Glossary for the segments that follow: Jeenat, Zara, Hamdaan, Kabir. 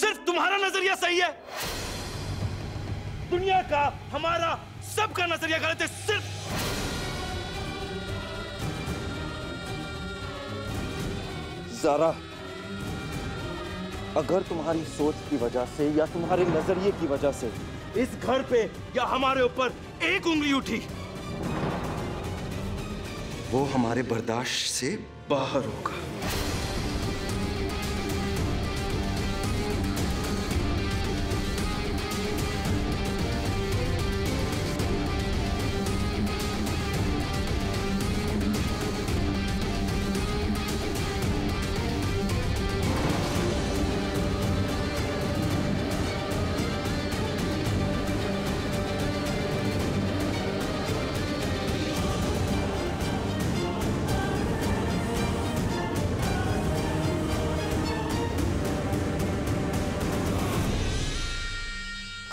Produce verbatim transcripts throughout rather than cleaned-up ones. सिर्फ तुम्हारा नजरिया सही है, दुनिया का, हमारा, सबका नजरिया गलत है। सिर्फ ज़ारा, अगर तुम्हारी सोच की वजह से या तुम्हारे नजरिए की वजह से इस घर पे या हमारे ऊपर एक उंगली उठी, वो हमारे बर्दाश्त से बाहर होगा।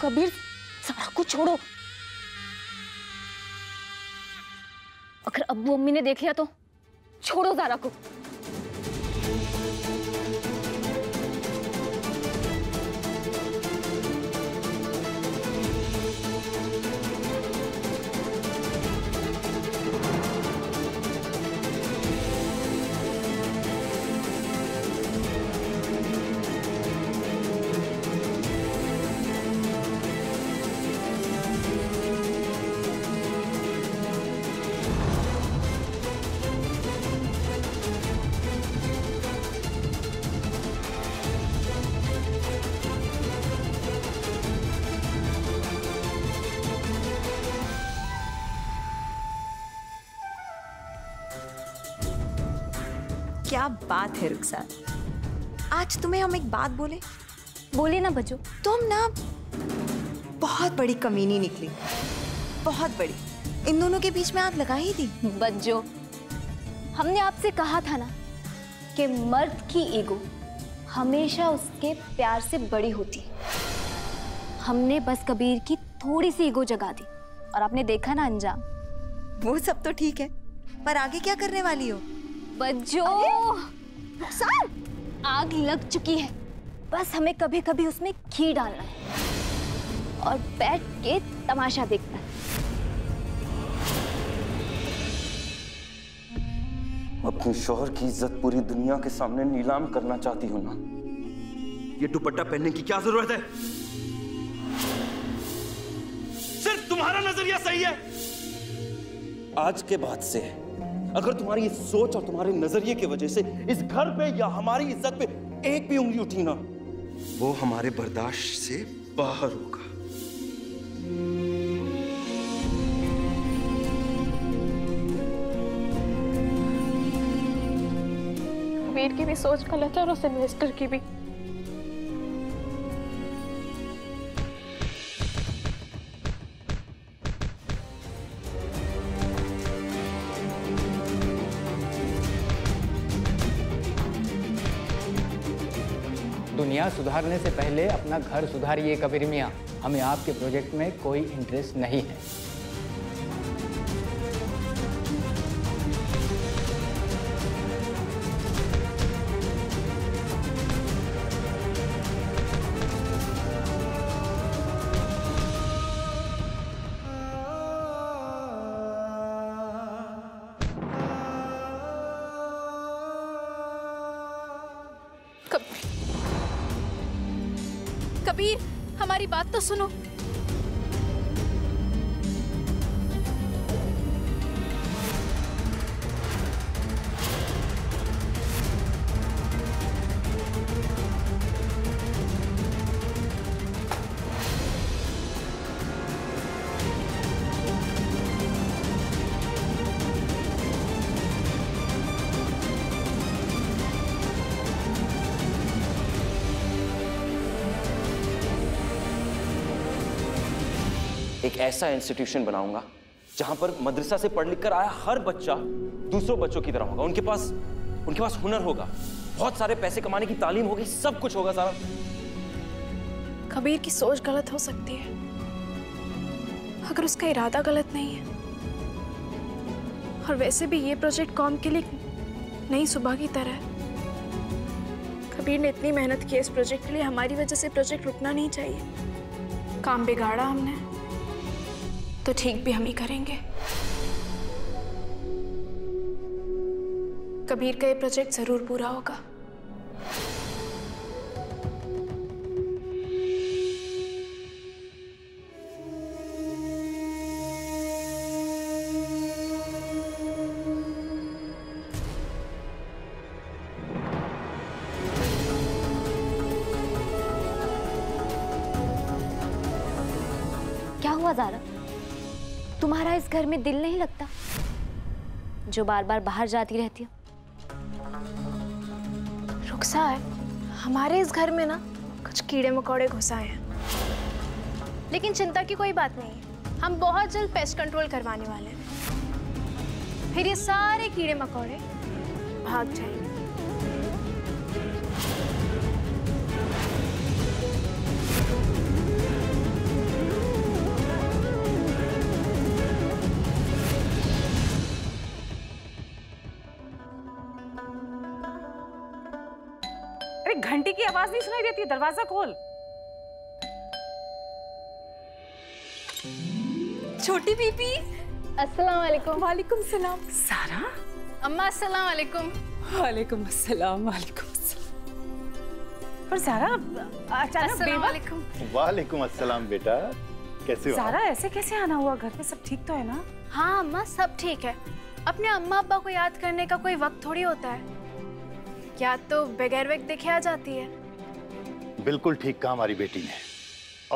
कबीर, सारा कुछ छोड़ो, अगर अब्बू अम्मी ने देख लिया तो? छोड़ो ज़ारा को। क्या बात है रुखसार, आज तुम्हें हम एक बात बोले? बोले ना बच्चों, तुम ना बहुत बड़ी कमीनी निकली, बहुत बड़ी। इन दोनों के बीच में आग लगा ही थी। बच्चों, हमने आपसे कहा था ना कि मर्द की ईगो हमेशा उसके प्यार से बड़ी होती है। हमने बस कबीर की थोड़ी सी ईगो जगा दी और आपने देखा ना अंजाम। वो सब तो ठीक है, पर आगे क्या करने वाली हो? बच्चों, आग लग चुकी है, बस हमें कभी कभी उसमें घी डालना है और बैठ के तमाशा देखना है। अपने शौहर की इज्जत पूरी दुनिया के सामने नीलाम करना चाहती हूं ना? ये दुपट्टा पहनने की क्या जरूरत है? सिर्फ तुम्हारा नजरिया सही है। आज के बाद से अगर तुम्हारी इस सोच और तुम्हारे नजरिए की वजह से इस घर पे या हमारी इज्जत पे एक भी उंगली उठी ना, वो हमारे बर्दाश्त से बाहर होगा। कबीर की भी सोच गलत है और उस इन्वेस्टर की भी। दुनिया सुधारने से पहले अपना घर सुधारिए कबीर मियां, हमें आपके प्रोजेक्ट में कोई इंटरेस्ट नहीं है। कबीर, हमारी बात तो सुनो। एक ऐसा इंस्टीट्यूशन बनाऊंगा जहां पर मदरसा से पढ़ लिख कर आया हर बच्चा दूसरों बच्चों की तरह होगा। उनके पास उनके पास हुनर होगा, बहुत सारे पैसे कमाने की तालीम होगी, सब कुछ होगा। सारा कबीर की सोच गलत हो सकती है अगर उसका इरादा गलत नहीं है। और वैसे भी ये प्रोजेक्ट कौम के लिए नई सुबह की तरह है। कबीर ने इतनी मेहनत की इस प्रोजेक्ट के लिए, हमारी वजह से प्रोजेक्ट रुकना नहीं चाहिए। काम बिगाड़ा हमने तो ठीक भी हम ही करेंगे। कबीर का ये प्रोजेक्ट जरूर पूरा होगा। क्या हुआ ज़ारा, तुम्हारा इस घर में दिल नहीं लगता जो बार बार बाहर जाती रहती हो? रुखसार, हमारे इस घर में ना कुछ कीड़े मकोड़े घुसाए हैं, लेकिन चिंता की कोई बात नहीं है। हम बहुत जल्द पेस्ट कंट्रोल करवाने वाले हैं, फिर ये सारे कीड़े मकोड़े भाग जाएंगे। घंटी की आवाज नहीं सुनाई देती, दरवाजा खोल। छोटी बीबी, अस्सलाम वालेकुम। वालेकुम सलाम। सारा अम्मा, अस्सलाम वालेकुम। वालेकुम अस्सलाम। वालेकुम अस्सलाम। पर सारा अचानक बेवा। वालेकुम वालेकुम अस्सलाम। बेटा कैसे हो? सारा ऐसे कैसे आना हुआ? घर में सब ठीक तो है ना? हाँ अम्मा, सब ठीक है। अपने अम्मा अब्बा को याद करने का कोई वक्त थोड़ी होता है, या तो बगैर वक्त देखे आ जाती है। बिल्कुल ठीक कहा हमारी बेटी ने।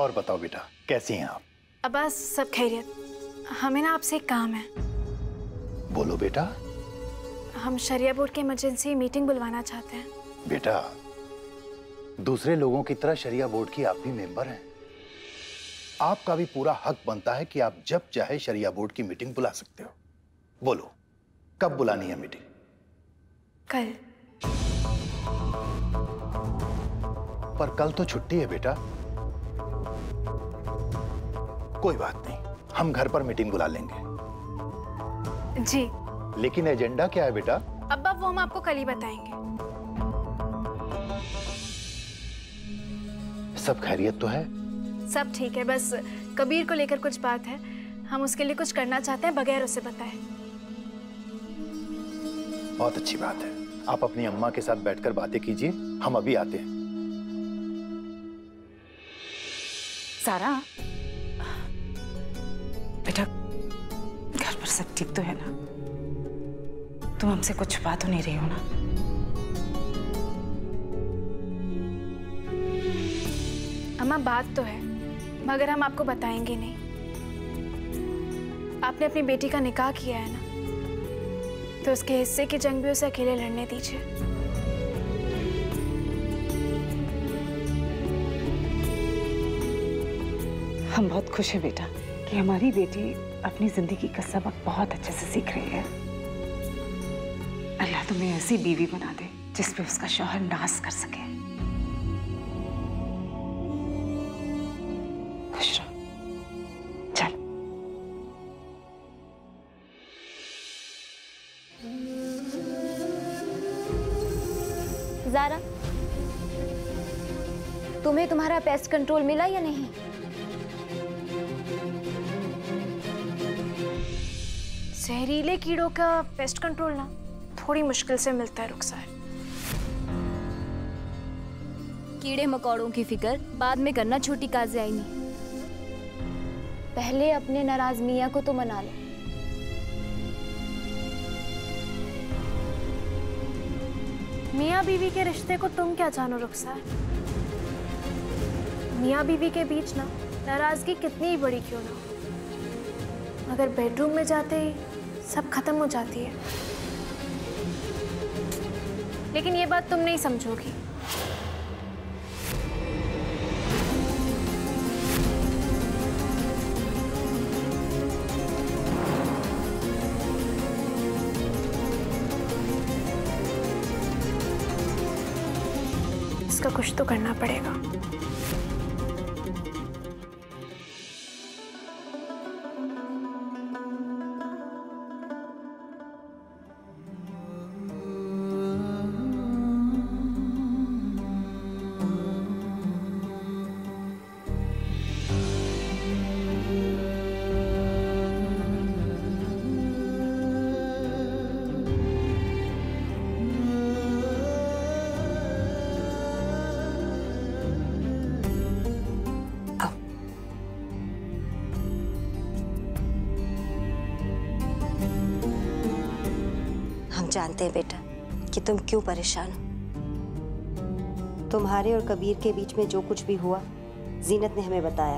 और बताओ बेटा, कैसी हैं आप? अब्बा सब खैरियत। हमें ना आपसे एक काम है। बोलो बेटा। हम शरिया बोर्ड की इमरजेंसी मीटिंग बुलवाना चाहते हैं। बेटा, दूसरे लोगों की तरह शरिया बोर्ड की आप भी मेंबर हैं। आपका भी पूरा हक बनता है कि आप जब चाहे शरिया बोर्ड की मीटिंग बुला सकते हो। बोलो, कब बुलानी है मीटिंग? कल। पर कल तो छुट्टी है बेटा। कोई बात नहीं, हम घर पर मीटिंग बुला लेंगे। जी, लेकिन एजेंडा क्या है बेटा? अब्बा वो हम आपको कल ही बताएंगे। सब खैरियत तो है? सब ठीक है, बस कबीर को लेकर कुछ बात है। हम उसके लिए कुछ करना चाहते हैं बगैर उसे बताए। बहुत अच्छी बात है। आप अपनी अम्मा के साथ बैठकर बातें कीजिए, हम अभी आते हैं। सारा बेटा, घर पर सब ठीक तो है ना? तुम हमसे कुछ बात तो नहीं रही हो ना? अम्मा बात तो है, मगर हम आपको बताएंगे नहीं। आपने अपनी बेटी का निकाह किया है ना, तो उसके हिस्से की जंग भी उसे अकेले लड़ने दीजिए। हम बहुत खुश हैं बेटा कि हमारी बेटी अपनी जिंदगी का सबक बहुत अच्छे से सीख रही है। अल्लाह तुम्हें ऐसी बीवी बना दे जिस पे उसका शौहर नाज कर सके। खुश रहो। चल। ज़ारा, तुम्हें तुम्हारा पेस्ट कंट्रोल मिला या नहीं? जहरीले कीड़ों का पेस्ट कंट्रोल ना थोड़ी मुश्किल से मिलता है रुखसार। कीड़े मकोड़ों की फिक्र बाद में करना छोटी काज़ियानी। पहले अपने नाराज मियाँ को तो मना लो। मियाँ बीवी के रिश्ते को तुम क्या जानो रुखसार। मियाँ बीवी के बीच ना नाराजगी कितनी ही बड़ी क्यों ना, मगर बेडरूम में जाते ही सब खत्म हो जाती है। लेकिन ये बात तुम नहीं समझोगी। इसका कुछ तो करना पड़ेगा। जानते हैं बेटा कि तुम क्यों परेशान हो। तुम्हारे और कबीर के बीच में जो कुछ भी हुआ जीनत ने हमें बताया।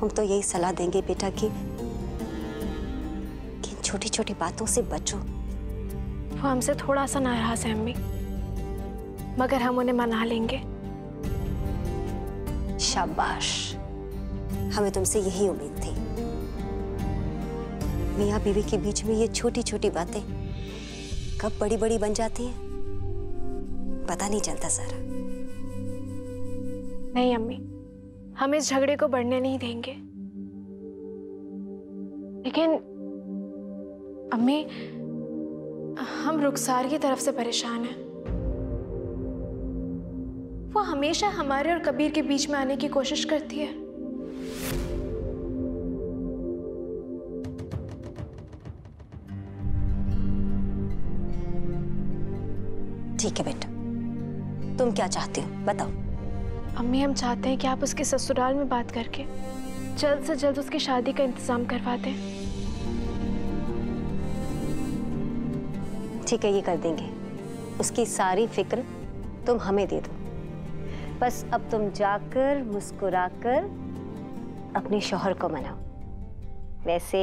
हम तो यही सलाह देंगे बेटा कि इन छोटी छोटी बातों से बचो। वो हमसे थोड़ा सा नाराज है अम्मी, मगर हम उन्हें मना लेंगे। शाबाश, हमें तुमसे यही उम्मीद थी। मियाँ बीवी के बीच में ये छोटी छोटी बातें कब बड़ी बड़ी बन जाती हैं पता नहीं चलता। सारा नहीं अम्मी, हम इस झगड़े को बढ़ने नहीं देंगे। लेकिन अम्मी, हम रुखसार की तरफ से परेशान हैं। वो हमेशा हमारे और कबीर के बीच में आने की कोशिश करती है। ठीक है बेटा, तुम क्या चाहती हो बताओ। अम्मी, हम चाहते हैं कि आप उसके ससुराल में बात करके जल्द से जल्द उसकी शादी का इंतजाम करवा दें। ठीक है, ये कर देंगे। उसकी सारी फिक्र तुम हमें दे दो। बस अब तुम जाकर मुस्कुराकर अपने शौहर को मनाओ। वैसे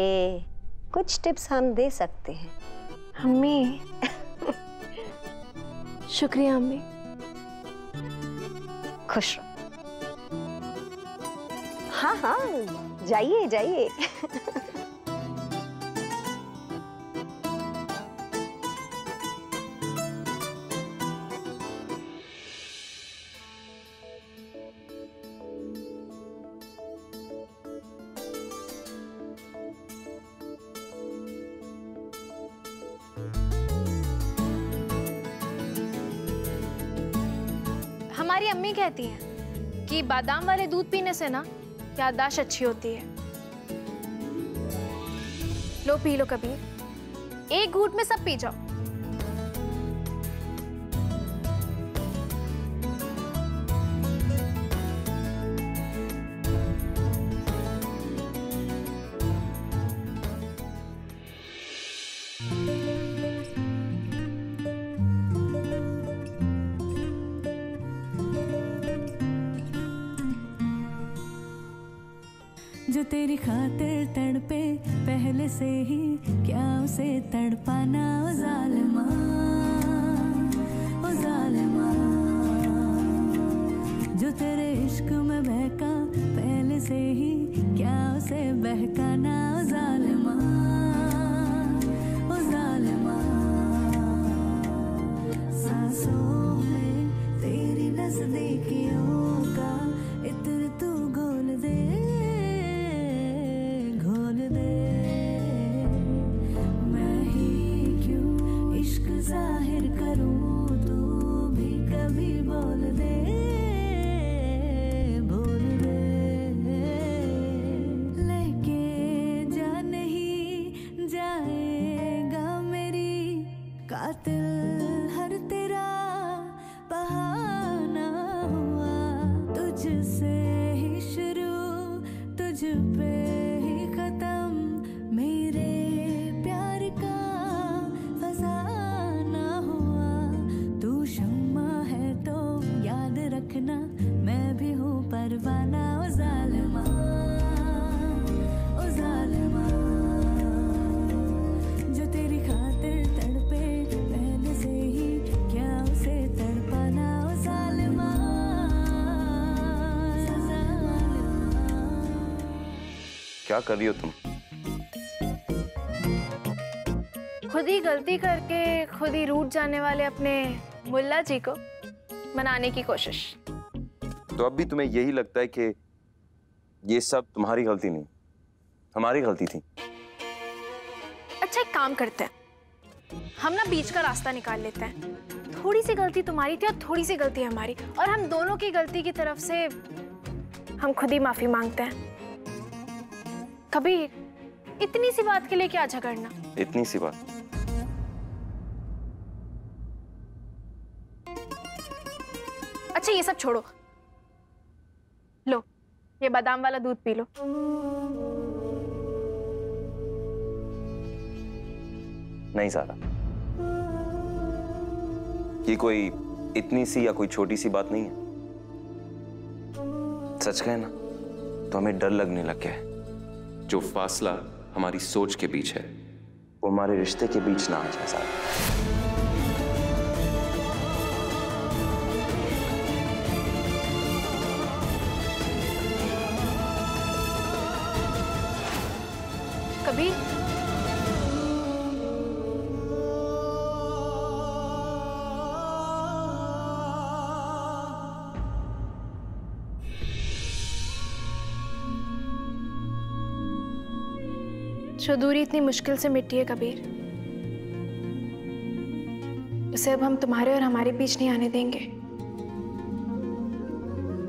कुछ टिप्स हम दे सकते हैं। अम्मी शुक्रिया अम्मी, खुश रहो। हाँ हाँ, जाइए जाइए। हमारी अम्मी कहती हैं कि बादाम वाले दूध पीने से ना याददाश्त अच्छी होती है। लो पी लो कबीर, एक घूंट में सब पी जाओ। जो तेरी खातिर तड़पे पहले से ही, क्या उसे तड़पाना ओ जालिमा, ओ जालिमा। जो तेरे इश्क में बहका पहले से ही, क्या उसे बहकाना ओ जालिमा, ओ जालिमा। सांसों में तेरी नजदीकियों का इत्र तू घोल दे, घोल दे। मैं ही क्यों इश्क जाहिर करूं, तू भी कभी बोल दे, बोल दे। लेके जा नहीं जाएगा मेरी कातिल हर तेरा बहाना हुआ, तुझसे ही शुरू तुझ पे परवाना। ओ जालिमा, ओ जालिमा। जो तेरी खातिर तड़पे पहले से ही, क्या उसे तड़पाना ओ जालिमा, ओ जालिमा। क्या कर रही हो तुम? खुद ही गलती करके खुद ही रूठ जाने वाले अपने मुल्ला जी को मनाने की कोशिश। तो अब भी तुम्हें यही लगता है कि ये सब तुम्हारी गलती नहीं, हमारी गलती थी? अच्छा, एक काम करते हैं, हम ना बीच का रास्ता निकाल लेते हैं। थोड़ी सी गलती तुम्हारी थी और थोड़ी सी गलती हमारी, और हम दोनों की गलती की तरफ से हम खुद ही माफी मांगते हैं। कबीर, इतनी सी बात के लिए क्या झगड़ना? इतनी सी बात? अच्छा ये सब छोड़ो, लो ये बादाम वाला दूध पी लो। नहीं ज़ारा, ये कोई इतनी सी या कोई छोटी सी बात नहीं है। सच कहे ना तो हमें डर लगने लग गया है। जो फासला हमारी सोच के बीच है वो हमारे रिश्ते के बीच ना आ जाए। साथ जो दूरी इतनी मुश्किल से मिटती है कबीर, उसे अब हम तुम्हारे और हमारे बीच नहीं आने देंगे।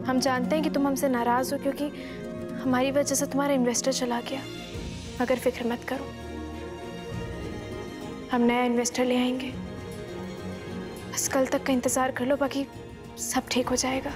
हम जानते हैं कि तुम हमसे नाराज हो क्योंकि हमारी वजह से तुम्हारा इन्वेस्टर चला गया, मगर फिक्र मत करो, हम नया इन्वेस्टर ले आएंगे। बस कल तक का इंतजार कर लो, बाकी सब ठीक हो जाएगा।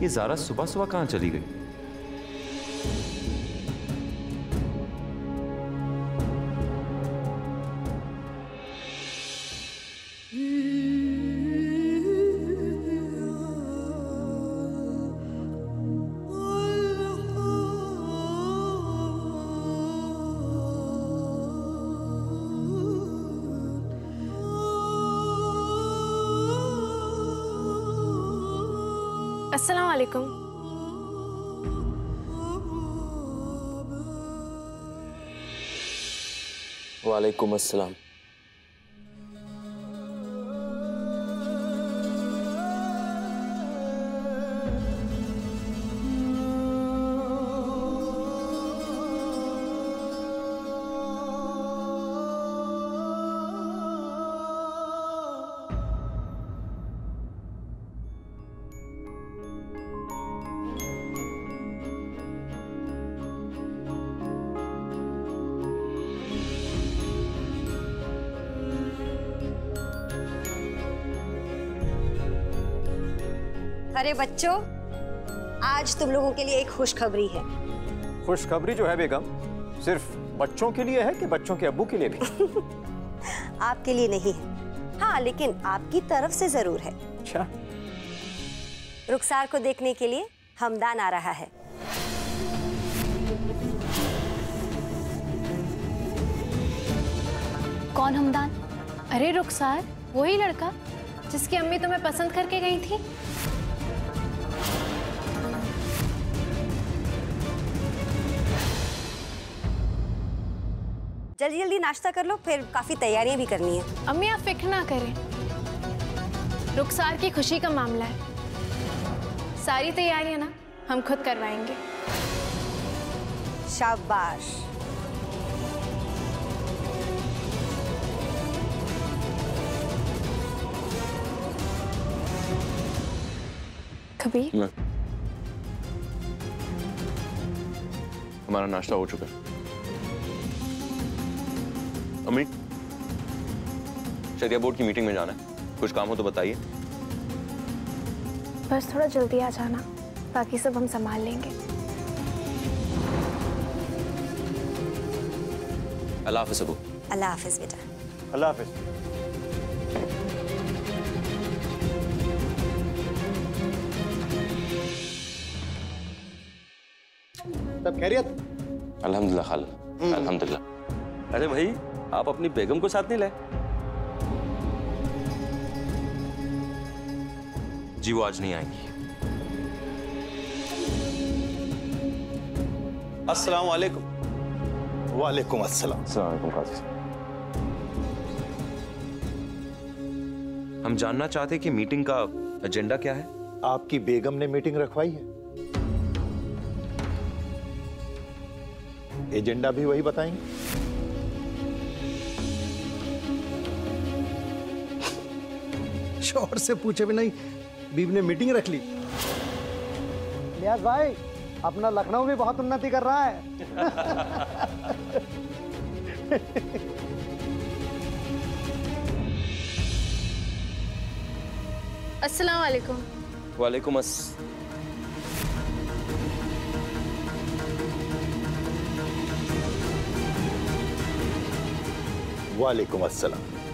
ये ज़ारा सुबह सुबह कहाँ चली गई? अस्सलाम वालेकुम। वालेकुम अस्सलाम। अरे बच्चों, आज तुम लोगों के लिए एक खुशखबरी है। खुशखबरी जो है बेगम, सिर्फ बच्चों के लिए है कि बच्चों के अब्बू के लिए भी? आपके लिए नहीं है, हाँ, लेकिन आपकी तरफ से जरूर है। अच्छा। रुखसार को देखने के लिए हमदान आ रहा है। कौन हमदान? अरे रुखसार, वही लड़का जिसकी अम्मी तुम्हें पसंद करके गई थी। जल्दी जल्दी नाश्ता कर लो, फिर काफी तैयारियां भी करनी है। अम्मी आप फिक्र ना करें, रुखसार की खुशी का मामला है, सारी तैयारियां ना हम खुद करवाएंगे। शाबाश। कबीर, हमारा नाश्ता हो चुका है। अम्मी, शरिया बोर्ड की मीटिंग में जाना है, कुछ काम हो तो बताइए। बस थोड़ा जल्दी आ जाना, बाकी सब हम संभाल लेंगे। अल्लाह हाफिज़ सबू। अल्लाह हाफिज़ बेटा। अल्लाह हाफिज़। सब खैरियत? अल्हम्दुलिल्लाह खाल, अल्हम्दुलिल्लाह। अरे भाई, आप अपनी बेगम को साथ नहीं लाए? जी, वो आज नहीं आएंगी। अस्सलाम वालेकुम। वालेकुम अस्सलाम। अस्सलाम वालेकुम काजी साहब। हम जानना चाहते हैं कि मीटिंग का एजेंडा क्या है। आपकी बेगम ने मीटिंग रखवाई है, एजेंडा भी वही बताएंगे। शोर से पूछे भी नहीं बीवी ने मीटिंग रख ली। लियाज भाई, अपना लखनऊ भी बहुत उन्नति कर रहा है। अस्सलाम वालेकुम। वालेकुम अस्सलाम। वालेकुम अस्सलाम।